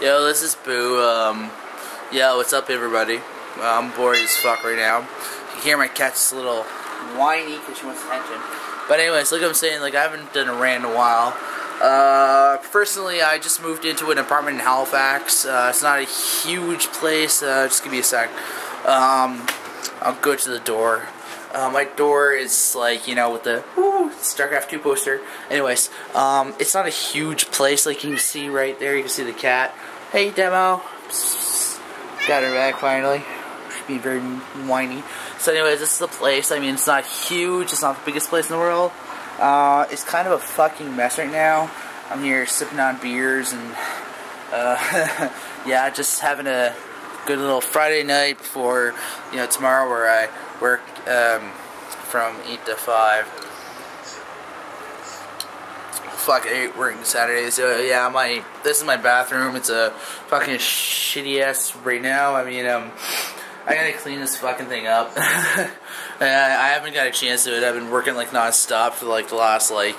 Yo, this is Boo. Yo, what's up, everybody? I'm bored as fuck right now. You can hear my cat's a little whiny because she wants attention. But anyways, like I'm saying, like I haven't done a rant in a while. Personally, I just moved into an apartment in Halifax. It's not a huge place. Just give me a sec. I'll go to the door. My door is like, you know, with the Starcraft 2 poster. Anyways, it's not a huge place like you can see right there. You can see the cat. Hey, Demo. Got her back finally. She's being very whiny. So anyways, this is the place. I mean, it's not huge. It's not the biggest place in the world. It's kind of a fucking mess right now. I'm here sipping on beers and, yeah, just having a good little Friday night before, you know, tomorrow where I work from 8 to 5. Fucking hate working Saturdays. So yeah, this is my bathroom. It's a fucking shitty ass right now. I mean, I gotta clean this fucking thing up. And I haven't got a chance to do it. I've been working like non-stop for like the last like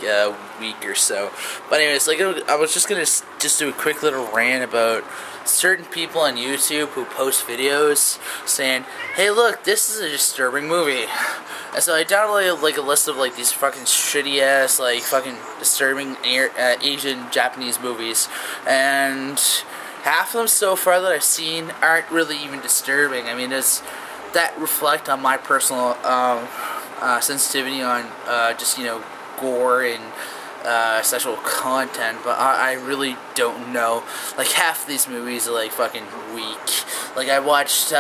week or so. But anyways, like I was just gonna do a quick little rant about certain people on YouTube who post videos saying, "Hey, look, this is a disturbing movie." And so I downloaded like a list of like these fucking shitty ass like fucking disturbing Asian Japanese movies, and half of them so far that I've seen aren't really even disturbing. I mean, does that reflect on my personal sensitivity on just, you know, gore and sexual content? But I really don't know. Like, half of these movies are, like, fucking weak. Like, I watched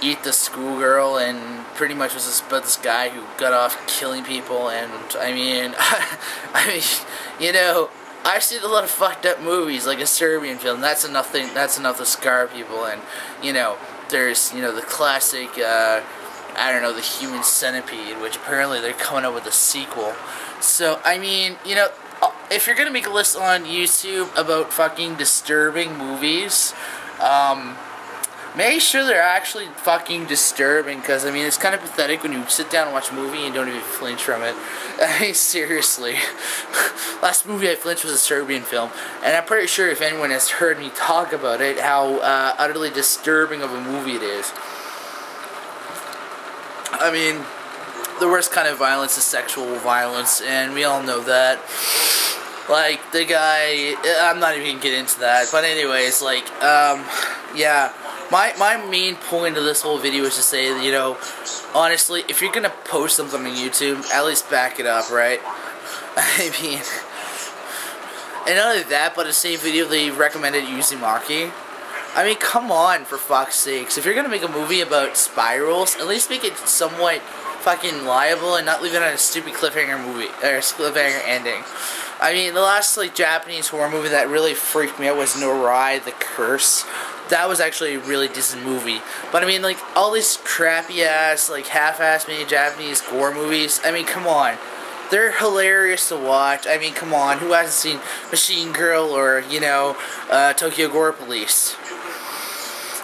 Eat the Schoolgirl, and pretty much was just about this guy who got off killing people, and, I mean, you know, I've seen a lot of fucked up movies, like A Serbian Film. That's enough to scar people. And, you know, there's, you know, the classic, I don't know, The Human Centipede, which apparently they're coming up with a sequel. So, I mean, you know, if you're gonna make a list on YouTube about fucking disturbing movies, make sure they're actually fucking disturbing, because, I mean, it's kind of pathetic when you sit down and watch a movie and don't even flinch from it. I mean, seriously. Last movie I flinched was A Serbian Film, and I'm pretty sure if anyone has heard me talk about it, how utterly disturbing of a movie it is. I mean, the worst kind of violence is sexual violence, and we all know that. Like, the guy, I'm not even gonna get into that, but anyways, like, yeah. My main point of this whole video is to say that, you know, honestly, if you're gonna post something on YouTube, at least back it up, right? I mean, and not only that, but the same video they recommended Uzumaki. I mean, come on, for fuck's sakes. If you're gonna make a movie about spirals, at least make it somewhat fucking liable and not leave it on a stupid cliffhanger movie, or cliffhanger ending. I mean, the last, like, Japanese horror movie that really freaked me out was Norai the Curse. That was actually a really decent movie. But, I mean, like, all these crappy-ass, like, half-ass made Japanese gore movies, I mean, come on. They're hilarious to watch. I mean, come on. Who hasn't seen Machine Girl or, you know, Tokyo Gore Police?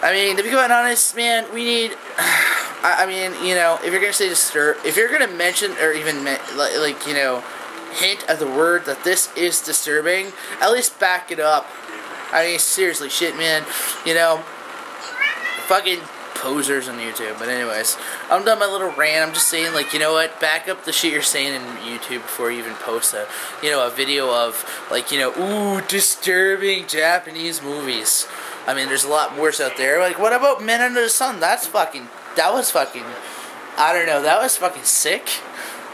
I mean, to be quite honest, man, we need... I mean, you know, if you're going to say disturb... If you're going to mention or even, like, you know, hint at the word that this is disturbing, at least back it up. I mean, seriously, shit, man, you know, fucking posers on YouTube. But anyways, I'm done my little rant. I'm just saying, like, you know what, back up the shit you're saying in YouTube before you even post a, you know, a video of, like, you know, ooh, disturbing Japanese movies. I mean, there's a lot worse out there. Like, what about Men Under the Sun? That was fucking, I don't know, that was fucking sick.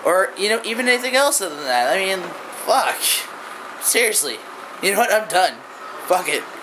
Or, you know, even anything else other than that. I mean, fuck. Seriously. You know what, I'm done. Fuck it.